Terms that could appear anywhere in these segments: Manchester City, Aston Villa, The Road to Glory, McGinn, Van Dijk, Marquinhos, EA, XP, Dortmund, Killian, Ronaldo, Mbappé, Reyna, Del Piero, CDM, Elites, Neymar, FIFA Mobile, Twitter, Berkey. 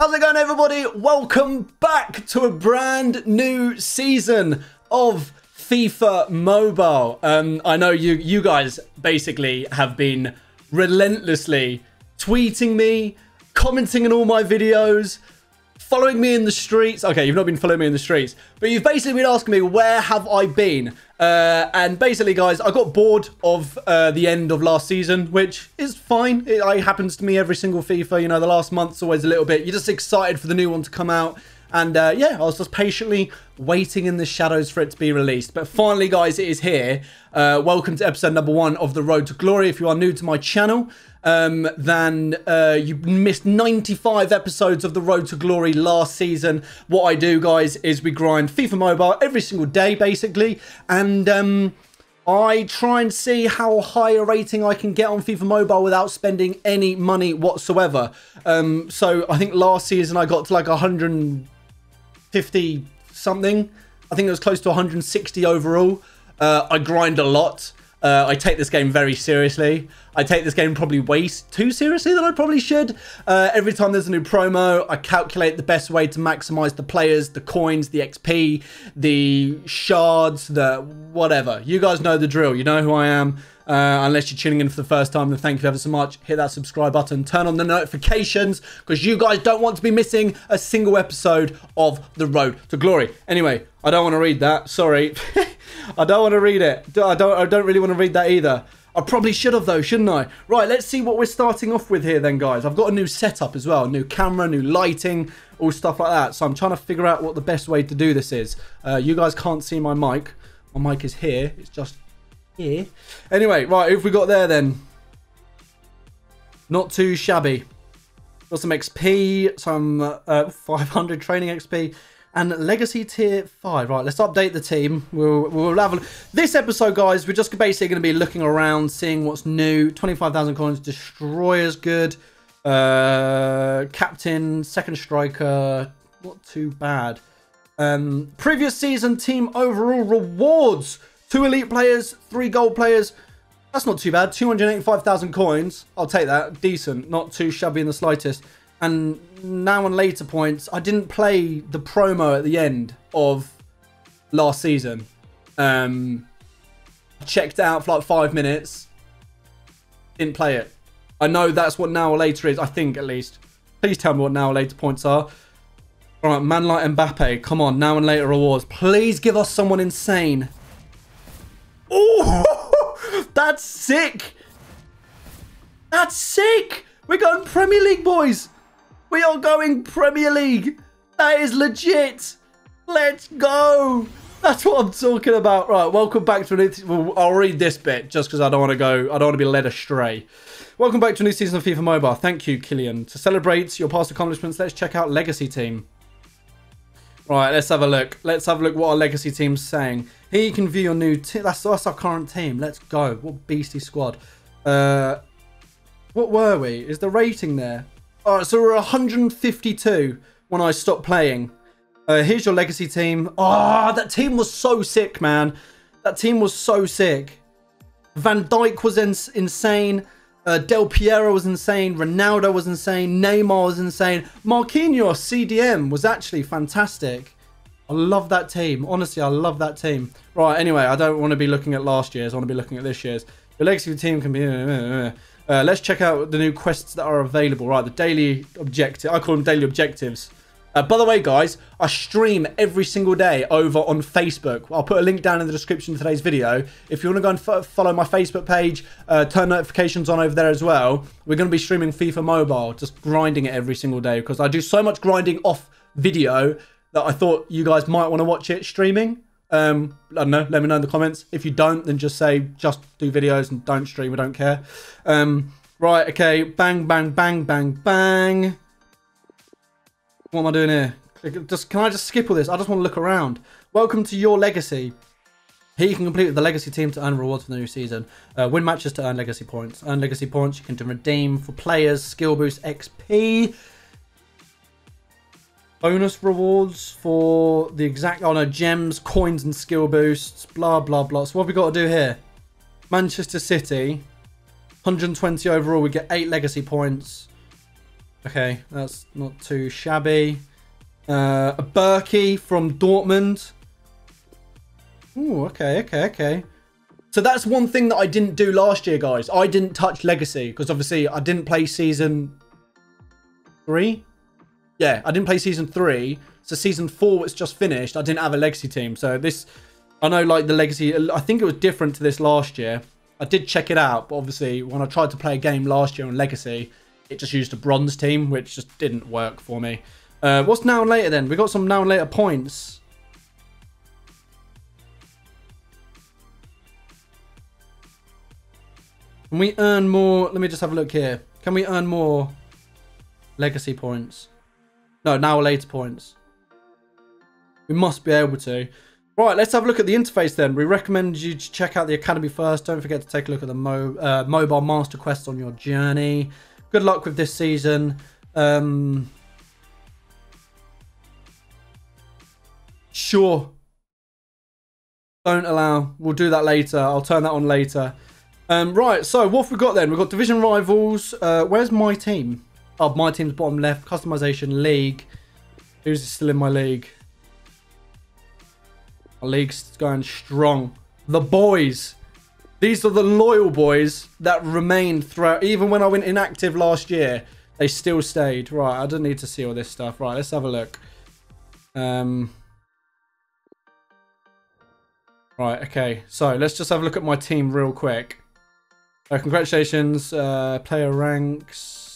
How's it going, everybody? Welcome back to a brand new season of FIFA Mobile. I know you guys basically have been relentlessly tweeting me, commenting on all my videos, following me in the streets. Okay, you've not been following me in the streets, but you've basically been asking me where have I been. And basically, guys, I got bored of the end of last season, which is fine. It happens to me every single FIFA. You know, the last month's always a little bit. You're just excited for the new one to come out. And yeah, I was just patiently waiting in the shadows for it to be released. But finally, guys, it is here. Welcome to episode number 1 of The Road to Glory. If you are new to my channel, then you missed 95 episodes of The Road to Glory last season. What I do, guys, is we grind FIFA Mobile every single day, basically. And I try and see how high a rating I can get on FIFA Mobile without spending any money whatsoever. So I think last season I got to like 150 something. I think it was close to 160 overall. I grind a lot. I take this game very seriously. I take this game probably way too seriously than I probably should. Every time there's a new promo, I calculate the best way to maximize the players, the coins, the XP, the shards, the whatever. You guys know the drill. You know who I am. Unless you're tuning in for the first time, then thank you ever so much. Hit that subscribe button, turn on the notifications, because you guys don't want to be missing a single episode of The Road to Glory. Anyway, I don't want to read that. Sorry. I don't want to read it. I don't really want to read that either. I probably should have, though, shouldn't I? Right, let's see what we're starting off with here then, guys. I've got a new setup as well. New camera, new lighting, all stuff like that. So I'm trying to figure out what the best way to do this is. You guys can't see my mic. My mic is here. It's just... yeah. Anyway, right, who have we got there then? Not too shabby. Got some XP, some 500 training XP, and legacy tier 5. Right, let's update the team. We'll have a... this episode, guys, we're just basically going to be looking around, seeing what's new. 25,000 coins, destroyer's good. Captain, second striker, not too bad. Previous season team overall rewards. 2 elite players, 3 gold players. That's not too bad. 285,000 coins. I'll take that. Decent. Not too shabby in the slightest. And now and later points. I didn't play the promo at the end of last season. Checked out for like 5 minutes. Didn't play it. I know that's what now or later is. I think, at least. Please tell me what now or later points are. All right, man like Mbappé. Come on, now and later rewards. Please give us someone insane. Oh, that's sick. That's sick. We're going Premier League, boys. We are going Premier League. That is legit. Let's go. That's what I'm talking about. Right, welcome back to a new... I'll read this bit just because I don't want to go... I don't want to be led astray. Welcome back to a new season of FIFA Mobile. Thank you, Killian. To celebrate your past accomplishments, let's check out Legacy Team. Right, let's have a look. Let's have a look what our legacy team's saying. Here you can view your new team. That's our current team. Let's go. What beastie squad. What were we? Is the rating there? All right, so we're 152 when I stopped playing. Here's your legacy team. Oh, that team was so sick, man. That team was so sick. Van Dijk was insane. Del Piero was insane. Ronaldo was insane. Neymar was insane. Marquinhos CDM was actually fantastic. I love that team. Honestly, I love that team. Right, anyway, I don't want to be looking at last year's. I want to be looking at this year's. The legacy team can be... let's check out the new quests that are available. Right, the daily objective. I call them daily objectives. By the way, guys, I stream every single day over on Facebook. I'll put a link down in the description of today's video. If you want to go and follow my Facebook page, turn notifications on over there as well. We're going to be streaming FIFA Mobile, just grinding it every single day, because I do so much grinding off video that I thought you guys might want to watch it streaming. I don't know. Let me know in the comments. If you don't, then just say, just do videos and don't stream. I don't care. Right, okay. Bang, bang, bang, bang, bang. What am I doing here? Can I just skip all this? I just want to look around. Welcome to your legacy. Here you can complete the legacy team to earn rewards for the new season. Win matches to earn legacy points. Earn legacy points you can redeem for players, skill boost, XP. Bonus rewards for the exact... oh no, gems, coins and skill boosts. Blah, blah, blah. So what have we got to do here? Manchester City. 120 overall. We get 8 legacy points. Okay, that's not too shabby. A Berkey from Dortmund. Ooh, okay, okay, okay. So that's one thing that I didn't do last year, guys. I didn't touch Legacy because obviously I didn't play Season 3. Yeah, I didn't play Season 3. So Season 4 was just finished. I didn't have a Legacy team. So this, I know like the Legacy, I think it was different to this last year. I did check it out, but obviously when I tried to play a game last year on Legacy, it just used a bronze team, which just didn't work for me. What's now and later then? We got some now and later points. Can we earn more? Let me just have a look here. Can we earn more legacy points? No, now or later points. We must be able to. Right, let's have a look at the interface then. We recommend you to check out the Academy first. Don't forget to take a look at the mobile master quests on your journey. Good luck with this season. Sure. Don't allow. We'll do that later. I'll turn that on later. Right, so what have we got then? We've got Division Rivals. Where's my team? Oh, my team's bottom left. Customization, League. Who's still in my league? My league's going strong. The boys. These are the loyal boys that remained throughout. Even when I went inactive last year, they still stayed. Right, I don't need to see all this stuff. Right, let's have a look. Right, okay. So let's just have a look at my team real quick. Congratulations, player ranks.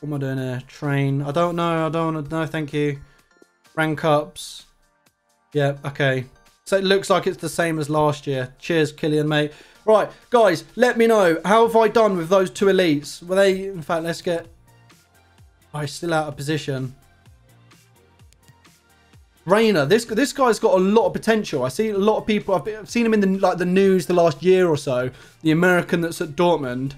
What am I doing here? Train. I don't know. I don't want to know. Thank you. Rank ups. Yeah, okay. So it looks like it's the same as last year. Cheers, Killian, mate. Right, guys, let me know. How have I done with those two elites? Were they, in fact, let's get... I'm still out of position. Reyna, this guy's got a lot of potential. I see a lot of people. I've seen him in the news the last year or so. The American that's at Dortmund.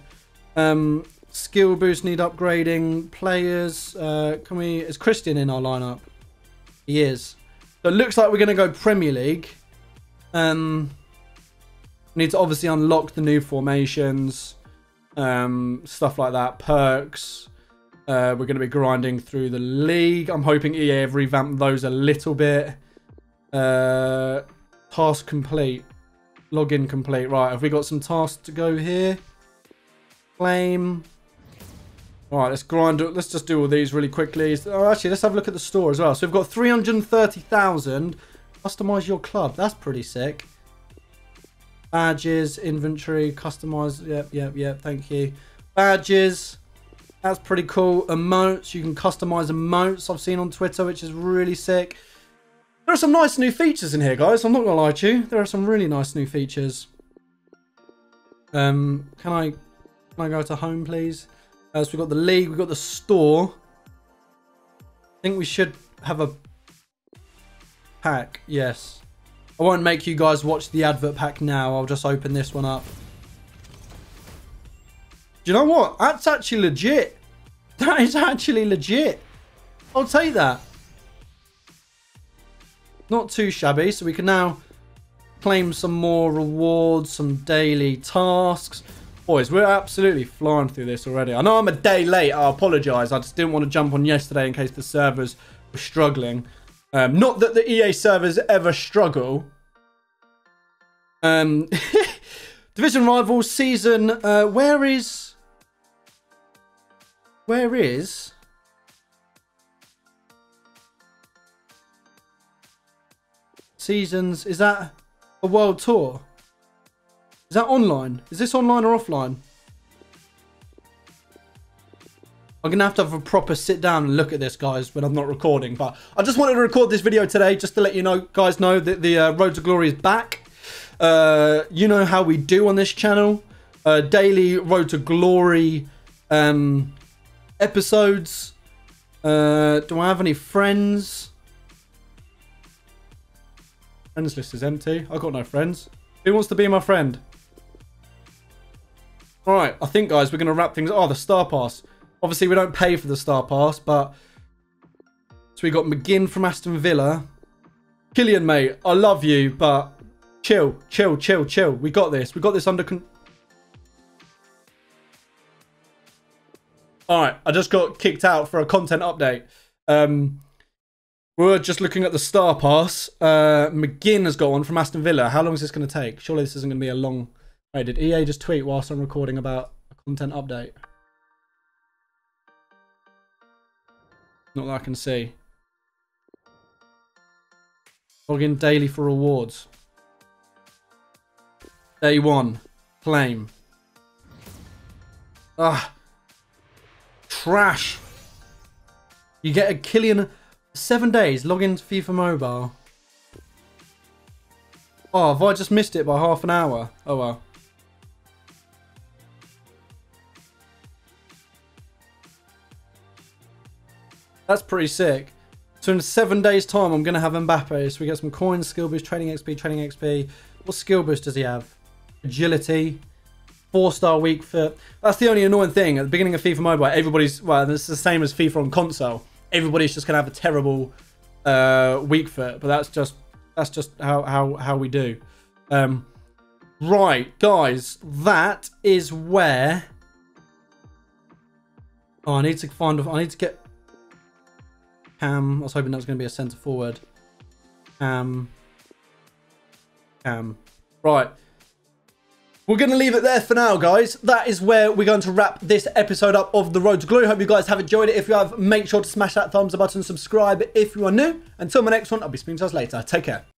Skill boost need upgrading. Players, can we? Is Christian in our lineup? He is. So it looks like we're going to go Premier League. Need to obviously unlock the new formations, stuff like that. Perks. We're going to be grinding through the league. I'm hoping EA have revamped those a little bit. Task complete. Login complete. Right, have we got some tasks to go here? Claim. All right, let's grind. Let's just do all these really quickly. Oh, actually, let's have a look at the store as well. So we've got 330,000. Customize your club. That's pretty sick. Badges, inventory, customize. Yep, yep, yep. Thank you. Badges. That's pretty cool. Emotes. You can customize emotes I've seen on Twitter, which is really sick. There are some nice new features in here, guys. I'm not going to lie to you. There are some really nice new features. Can I go to home, please? So we've got the league. We've got the store. I think we should have a pack. Yes. I won't make you guys watch the advert pack now. I'll just open this one up. Do you know what? That's actually legit. That is actually legit. I'll take that. Not too shabby. So we can now claim some more rewards, some daily tasks. Boys, we're absolutely flying through this already. I know I'm a day late. I apologize. I just didn't want to jump on yesterday in case the servers were struggling. Not that the EA servers ever struggle. Division Rivals season, where is seasons? Is that a world tour? Is that online? Is this online or offline? I'm going to have a proper sit down and look at this, guys, when I'm not recording. But I just wanted to record this video today just to let you know, guys, know that the Road to Glory is back. You know how we do on this channel, daily Road to Glory episodes. Do I have any friends? Friends list is empty. I got no friends. Who wants to be my friend? All right, I think, guys, we're gonna wrap things. Oh, the star pass. Obviously, we don't pay for the star pass, but so we got McGinn from Aston Villa. Killian, mate, I love you, but. Chill, chill, chill, chill. We got this. We got this under control. All right, I just got kicked out for a content update. We're just looking at the star pass. McGinn has got one from Aston Villa. How long is this going to take? Surely this isn't going to be a long... Wait, did EA just tweet whilst I'm recording about a content update? Not that I can see. Log in daily for rewards. Day one. Claim. Ah. Trash. You get a Killian... 7 days. Log in to FIFA Mobile. Oh, have I just missed it by half an hour? Oh, well. That's pretty sick. So in 7 days' time, I'm going to have Mbappé. So we get some coins, skill boost, training XP. What skill boost does he have? Agility. 4-star weak foot. That's the only annoying thing. At the beginning of FIFA Mobile, everybody's... Well, it's the same as FIFA on console. Everybody's just going to have a terrible week for it, but that's just how we do. Right, guys, that is where... Oh, I need to find... I need to get... Cam. I was hoping that was going to be a centre forward. Cam. Right. We're going to leave it there for now, guys. That is where we're going to wrap this episode up of The Road to Glory. Hope you guys have enjoyed it. If you have, make sure to smash that thumbs up button, subscribe if you are new. Until my next one, I'll be speaking to us later. Take care.